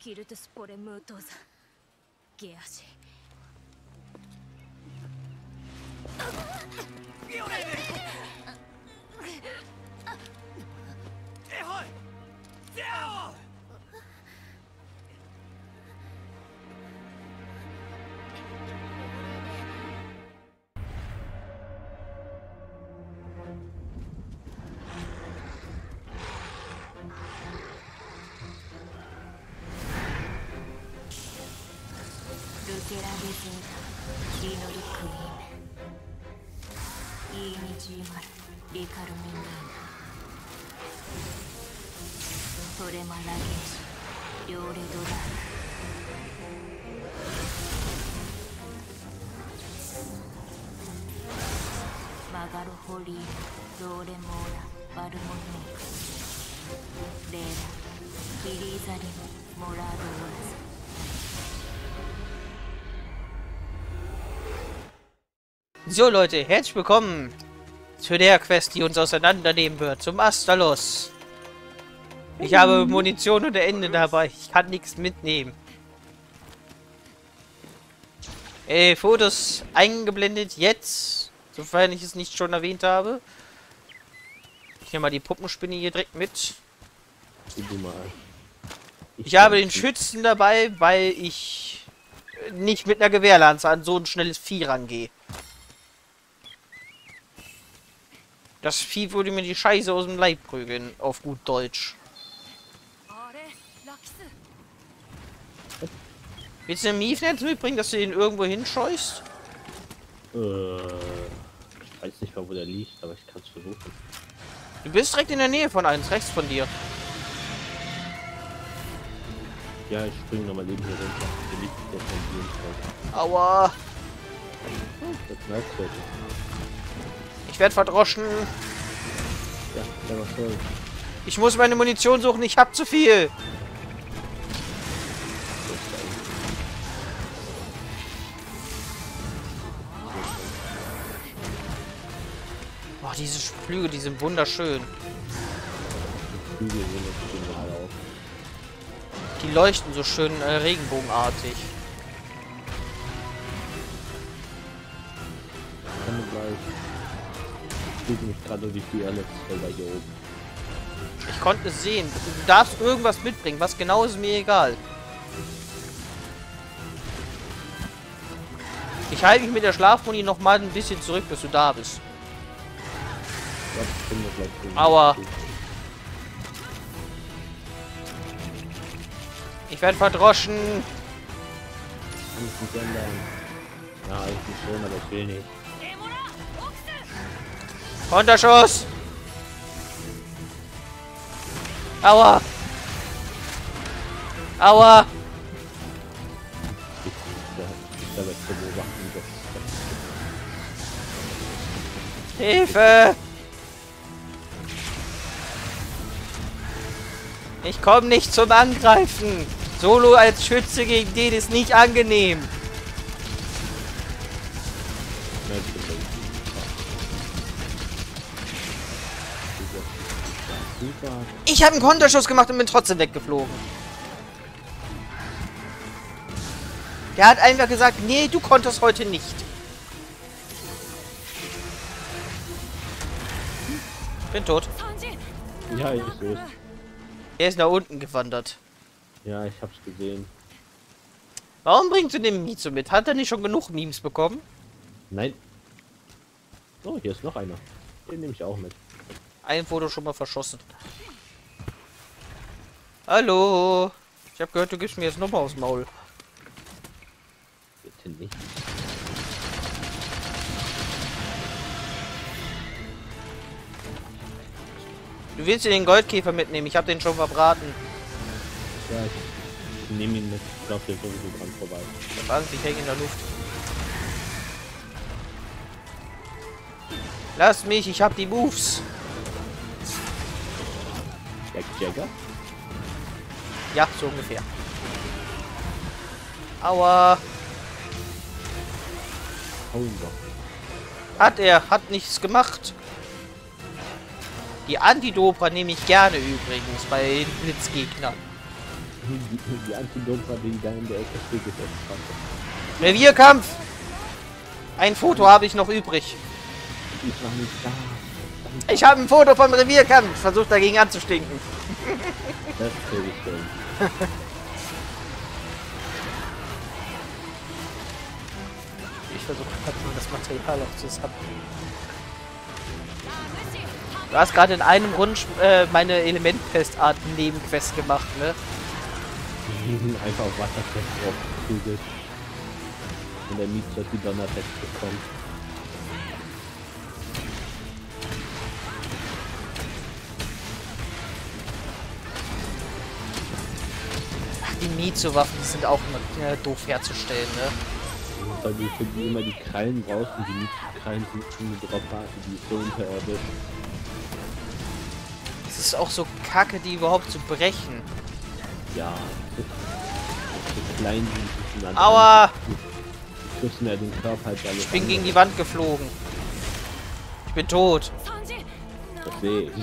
キルトスポレムートザゲアシビオレエホイゼオホリーローレモーラバルモニークレーラキリーザリムモラードオラス So Leute, herzlich willkommen zu der Quest, die uns auseinandernehmen wird, zum Astalos. Ich habe Munition und Ende dabei, ich kann nichts mitnehmen. Fotos eingeblendet jetzt, sofern ich es nicht schon erwähnt habe. Ich nehme mal die Puppenspinne hier direkt mit. Ich habe den Schützen dabei, weil ich nicht mit einer Gewehrlanze an so ein schnelles Vieh rangehe. Das Vieh würde mir die Scheiße aus dem Leib prügeln, auf gut Deutsch. Willst du den Miefnetz mitbringen, dass du ihn irgendwo hinscheuchst? Ich weiß nicht mal, wo der liegt, aber ich kann es versuchen. Du bist direkt in der Nähe von eins, rechts von dir. Ja, ich springe nochmal neben hier runter. Der liegt ja von dir. Aua! Das merkst du ja. Ich werde verdroschen. Ja, der war schön. Ich muss meine Munition suchen, ich hab zu viel. Boah, diese Flüge, die sind wunderschön. Die leuchten so schön regenbogenartig. Mich gerade durch die Alex-Felder hier oben. Ich konnte es sehen. Du darfst irgendwas mitbringen. Was genau ist mir egal. Ich halte mich mit der Schlafmuni noch mal ein bisschen zurück, bis du da bist. Aua. Ich werde verdroschen. Ja, ich bin schon, aber ich will nicht. Konterschuss! Aua! Aua! Hilfe! Ich komme nicht zum Angreifen! Solo als Schütze gegen den ist nicht angenehm! Ich habe einen Konterschuss gemacht und bin trotzdem weggeflogen. Der hat einfach gesagt, nee, du konntest heute nicht. Bin tot. Ja, ich sehe. Er ist nach unten gewandert. Ja, ich hab's gesehen. Warum bringst du den Mizo mit? Hat er nicht schon genug Memes bekommen? Nein. Oh, hier ist noch einer. Den nehme ich auch mit. Ein Foto schon mal verschossen. Hallo. Ich habe gehört, du gibst mir jetzt nochmal aufs Maul. Bitte nicht. Du willst dir den Goldkäfer mitnehmen. Ich habe den schon verbraten. Ja, ich nehme ihn mit. Ich glaube, der ist sowieso dran vorbei. Ich hab Angst, ich hänge in der Luft. Lass mich, ich hab die Moves. Jack-Jagger? Ja, so ungefähr. Aua. Hat nichts gemacht. Die Antidopa nehme ich gerne übrigens bei Blitzgegnern. Die Antidopa, die da in der Ecke steht, ist entspannt. Revierkampf! Ein Foto habe ich noch übrig. Ich war nicht da. Ich habe ein Foto vom Revierkampf. Versucht dagegen anzustinken. Das krieg ich schon. Ich versuche gerade mal das Material auch zusammen. Du hast gerade in einem Rund meine Elementpestarten Nebenquest gemacht, ne? Die sind einfach auf Wasser-Pest draufgekugelt. Und der Mietz hat die Donnerpest bekommen. Ach, die Mietz-Waffen sind auch immer doof herzustellen, ne? Weil du für die immer die Krallen brauchst und die Mietz-Krallen sind eine Dropparte, die ist so unterirdisch. Das ist auch so kacke, die überhaupt zu brechen. Ja. So klein wie die. Aua! Ich mir den Körper halt alles. Ich bin gegen die Wand geflogen. Ich bin tot. Das sehe ich.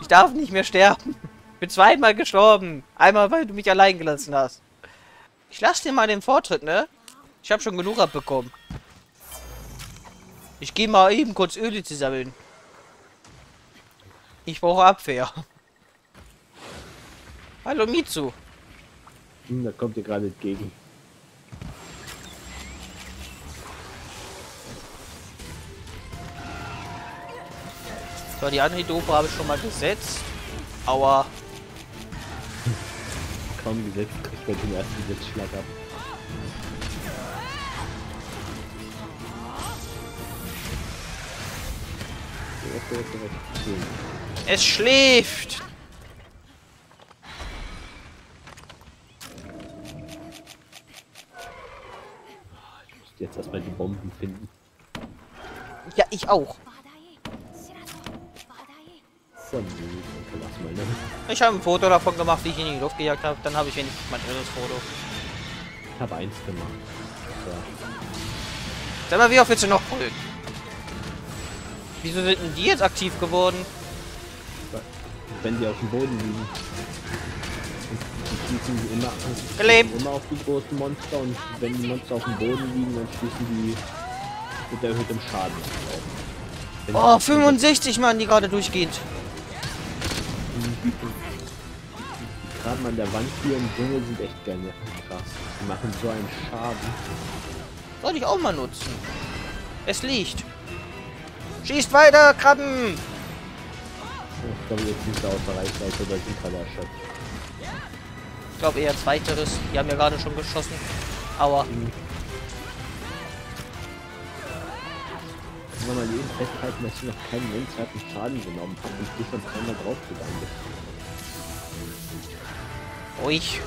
Ich darf nicht mehr sterben. Ich bin zweimal gestorben. Einmal, weil du mich allein gelassen hast. Ich lasse dir mal den Vortritt, ne? Ich habe schon genug abbekommen. Ich gehe mal eben kurz Öle zu sammeln. Ich brauche Abwehr. Hallo Mitsu. Da kommt ihr gerade entgegen. So, die Antidopa habe ich schon mal gesetzt. Aua. Kaum gesetzt, kriegt man den ersten Blitzschlag ab. Es schläft! Ich muss jetzt erstmal die Bomben finden. Ja, ich auch. Ich habe ein Foto davon gemacht, wie ich ihn in die Luft gejagt habe. Dann habe ich wenigstens mein irres Foto. Ich habe eins gemacht. Ja. Sag mal, wie oft willst du noch folgen? Wieso sind denn die jetzt aktiv geworden? Wenn die auf dem Boden liegen. Die schießen die immer auf die großen Monster und wenn die Monster auf dem Boden liegen, dann schießen die mit erhöhtem Schaden. Oh, 65 Mann, die gerade durchgeht. Gerade mal an der Wand hier im Dschungel sind echt gerne krass. Die machen so einen Schaden. Soll ich auch mal nutzen. Es liegt. Schießt weiter, Krabben! Ich glaube, jetzt sind sie außer Reichweite oder sind gerade erschöpft. Ich glaube eher zweiteres. Die haben ja gerade schon geschossen. Aua. Wenn man eben festhalten, dass ich noch keinen nennenswerten Schaden genommen habe und ich bin sonst einmal draufgegangen bin. Ruhig.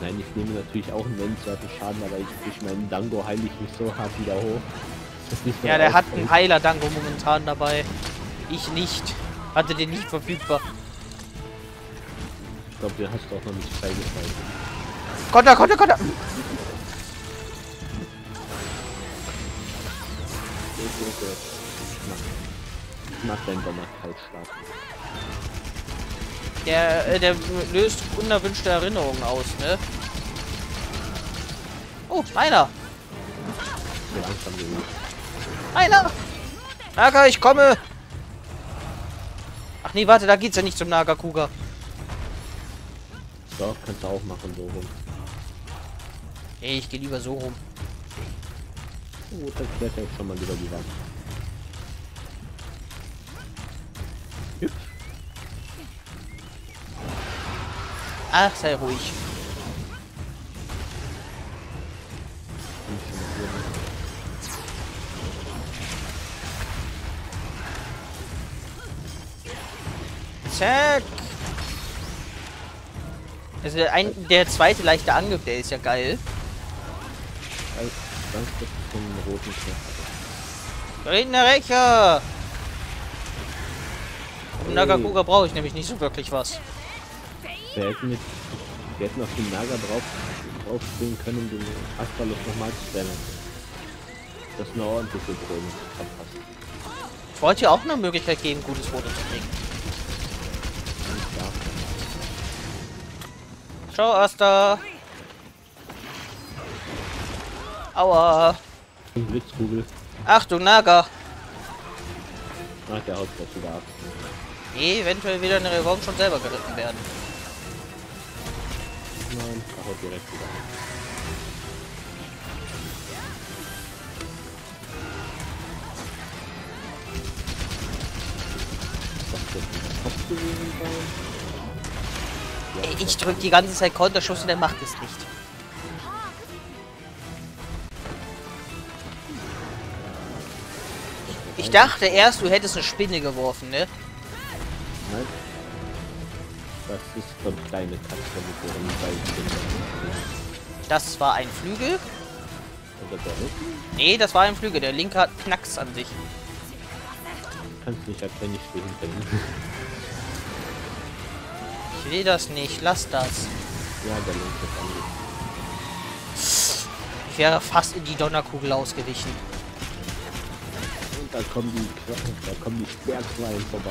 Nein, ich nehme natürlich auch einen nennenswerten Schaden, aber durch meinen Dango heile ich mich so hart wieder hoch. Ja, der hat einen Heiler Dango momentan dabei. Ich nicht. Hatte den nicht verfügbar. Ich glaube, den hast du auch noch nicht freigeschaltet. Konter! Ich mach deinen Donnerkaltschlag. Der löst unerwünschte Erinnerungen aus, ne? Oh, einer! Einer! Naga, ich komme! Ach nee, warte, da geht's ja nicht zum Nargacuga. Doch, kannst du auch machen, so rum. Ey, ich gehe lieber so rum. Oh, das klettert jetzt schon mal über die Wand. Hüpf. Ach, sei ruhig. Zack. Also der zweite leichte Angriff, der ist ja geil. Danke. um den roten Knopf. Da hinten der Rächer! Um Nargacuga brauche ich nämlich nicht so wirklich was. Wir hätten auf den Naga draufspringen können, um den Astalos nochmal zu stellen. Das ist eine ordentliche Drohne. Ich wollte ja auch eine Möglichkeit geben, gutes Foto zu kriegen. Ciao, Asta! Aua! Blitzkugel. Achtung, Naga! Nach der Hauptstadt wieder ab. Eventuell wieder eine Revolver schon selber gerissen werden. Nein, aber direkt wieder. Ich drück die ganze Zeit Konterschuss und er macht es nicht. Ich dachte erst, du hättest eine Spinne geworfen, ne? Nein. Das ist so eine kleine Katze mit ihren beiden Kindern. Das war ein Flügel? Oder der Rücken? Nee, das war ein Flügel. Der linke hat Knacks an sich. Kannst nicht erkennen, ich stehe hinter ihm. Ich will das nicht. Lass das. Ja, der linke hat an sich. Ich wäre fast in die Donnerkugel ausgewichen. Und da kommen die Bergwallen vorbei.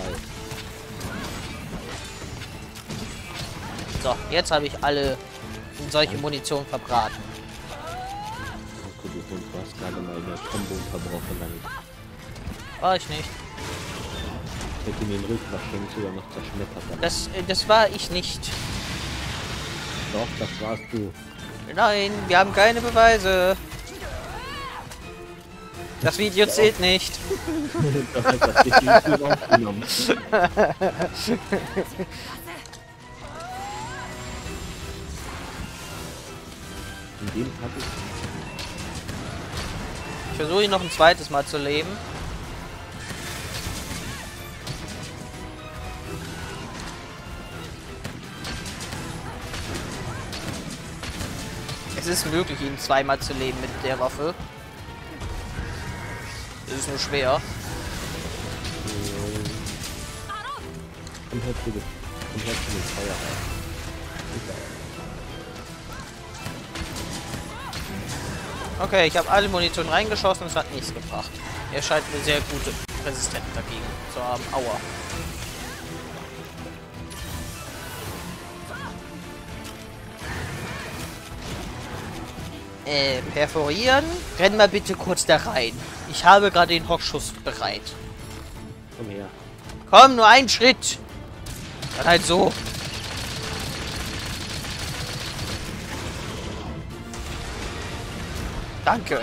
So, jetzt habe ich alle in solche Munition verbraten. Du hast gerade mal eine Combo verbrochen, damit. War ich nicht. Ich hätte mir den Rücken wahrscheinlich sogar noch zerschmettert. Das war ich nicht. Doch, das warst du. Nein, wir haben keine Beweise. Das Video zählt nicht. Doch, das Video aufgenommen. Ich versuche ihn noch ein zweites Mal zu leben. Es ist möglich, ihn zweimal zu leben mit der Waffe. Es ist nur schwer. Komplett zu dem Feuer rein. Okay, ich habe alle Munition reingeschossen und es hat nichts gebracht. Er scheint eine sehr gute Resistenz dagegen zu haben. Aua. Perforieren. Renn mal bitte kurz da rein. Ich habe gerade den Hockschuss bereit. Komm her. Komm, nur einen Schritt. Dann halt so. Danke!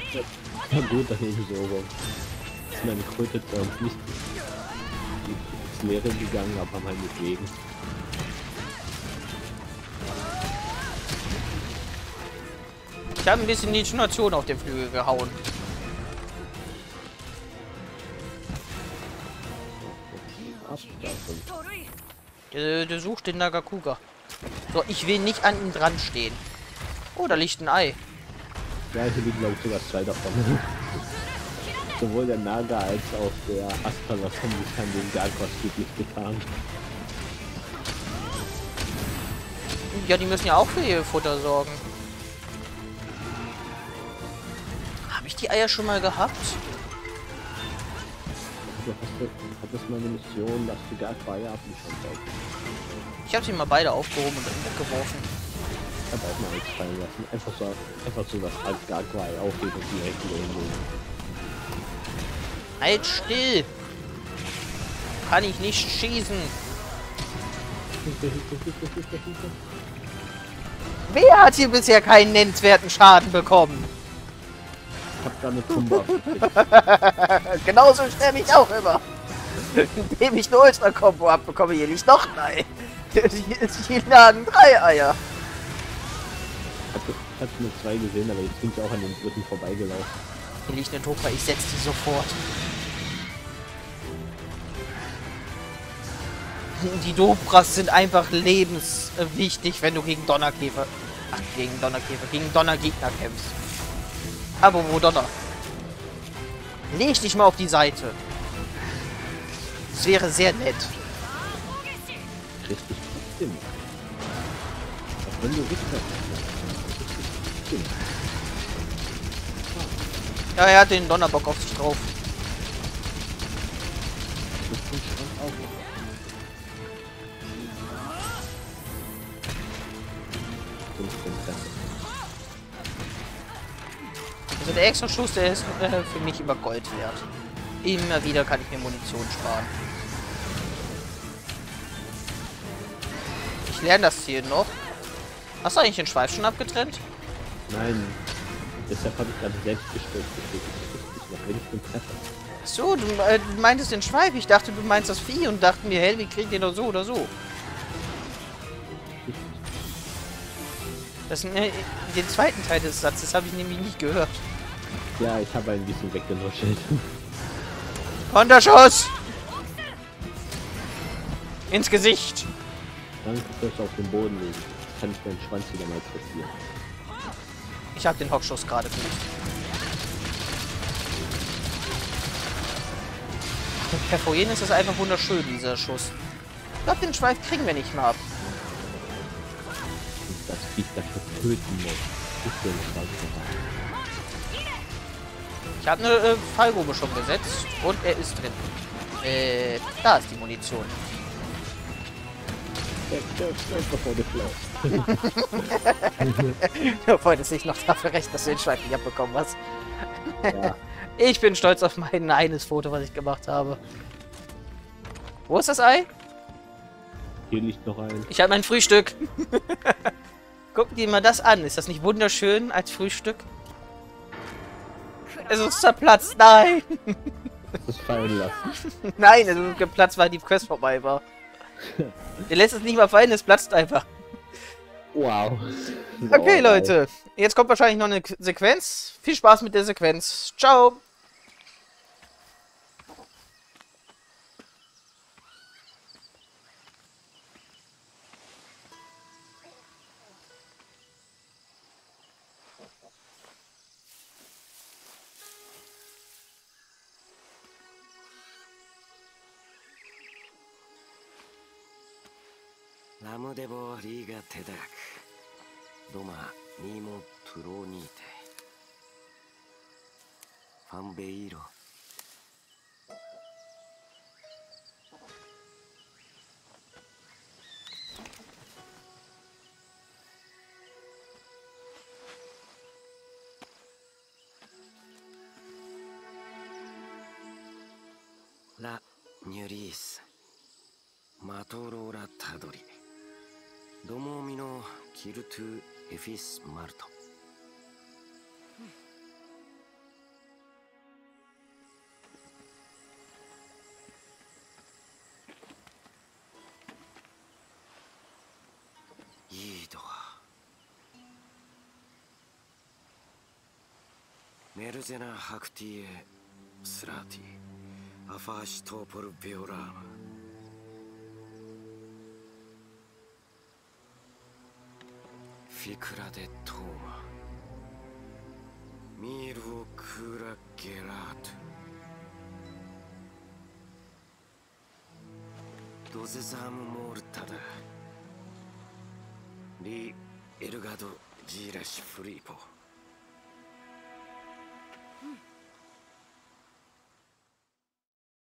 Ja, gut, dann nehme ich so rum. Ist meine Kröte bei uns nicht ins Leere gegangen, aber mal mit Leben. Ich habe ein bisschen die Intonation auf den Flügel gehauen. Du suchst den Nargacuga. So, ich will nicht an ihm dran stehen. Oh, da liegt ein Ei. Ja, hier liegen glaube ich sogar zwei davon. Sowohl der Naga als auch der Astalos haben sich an den Garkos wirklich getan. Ja, die müssen ja auch für ihr Futter sorgen. Habe ich die Eier schon mal gehabt? Hat das meine Mission, dass die Garkos-Eier abliefern sollten? Ich habe sie mal beide aufgehoben und weggeworfen. Ich hab auch mal nichts fallen lassen. Einfach so das als Gargoyle aufgeben und direkt wieder hinlegen. Halt still! Kann ich nicht schießen! Wer hat hier bisher keinen nennenswerten Schaden bekommen? Ich hab da eine Kumba. Genauso sterbe ich auch immer. Indem ich eine Ultra-Kombo abbekomme, hier liegt noch nein. Hier lagen 3 Eier. Ich hatte nur 2 gesehen, aber jetzt bin ich auch an dem dritten vorbeigelaufen. Hier liegt eine Topa, ich setze die sofort. Die Dopras sind einfach lebenswichtig, wenn du gegen Donnerkäfer... Ach, gegen Donnergegner kämpfst. Aber wo Donner? Leg dich mal auf die Seite. Das wäre sehr nett. Richtig bestimmt. Auch wenn du richtig bestimmt. Ja, er hat den Donnerbock auf sich drauf. Also der extra Schuss, der ist für mich über Gold wert. Immer wieder kann ich mir Munition sparen. Ich lerne das hier noch. Hast du eigentlich den Schweif schon abgetrennt? Nein. Deshalb habe ich gerade selbst gestellt. So, du meintest den Schweif. Ich dachte, du meinst das Vieh und dachten mir, hey, wir kriegen den doch so oder so. Das, den zweiten Teil des Satzes habe ich nämlich nicht gehört. Ja, ich habe ein bisschen weggenuschelt. Konterschuss! Ins Gesicht! Danke, dass ich auf den Boden liege. Kann ich meinen Schwanz wieder mal passieren. Ich habe den Hockschuss gerade gut. Mit Perforieren ist das einfach wunderschön, dieser Schuss. Ich glaube, den Schweif kriegen wir nicht mal ab. Das Viech dafür töten muss. Ich habe eine Fallgrube schon gesetzt und er ist drin. Da ist die Munition. Du freust dich noch dafür recht, dass du den Schweif nicht abbekommen hast. Ja. Ich bin stolz auf mein eigenes Foto, was ich gemacht habe. Wo ist das Ei? Hier liegt noch ein. Ich habe mein Frühstück. Guck dir mal das an. Ist das nicht wunderschön als Frühstück? Es ist zerplatzt. Nein. Das ist fallen lassen. Nein, es ist geplatzt, weil die Quest vorbei war. Der lässt es nicht mal fallen, es platzt einfach. Wow. Okay, Leute. Jetzt kommt wahrscheinlich noch eine Sequenz. Viel Spaß mit der Sequenz. Ciao. La Nuris Matorora Tadori Domomino Kirtu Efis Marto. Ido Merzena Haktie Srati Afash Topur Biorama. Fikra de Toma Miru Kura Gerat Dozesam Mortada Li Elgado Girash Fripo.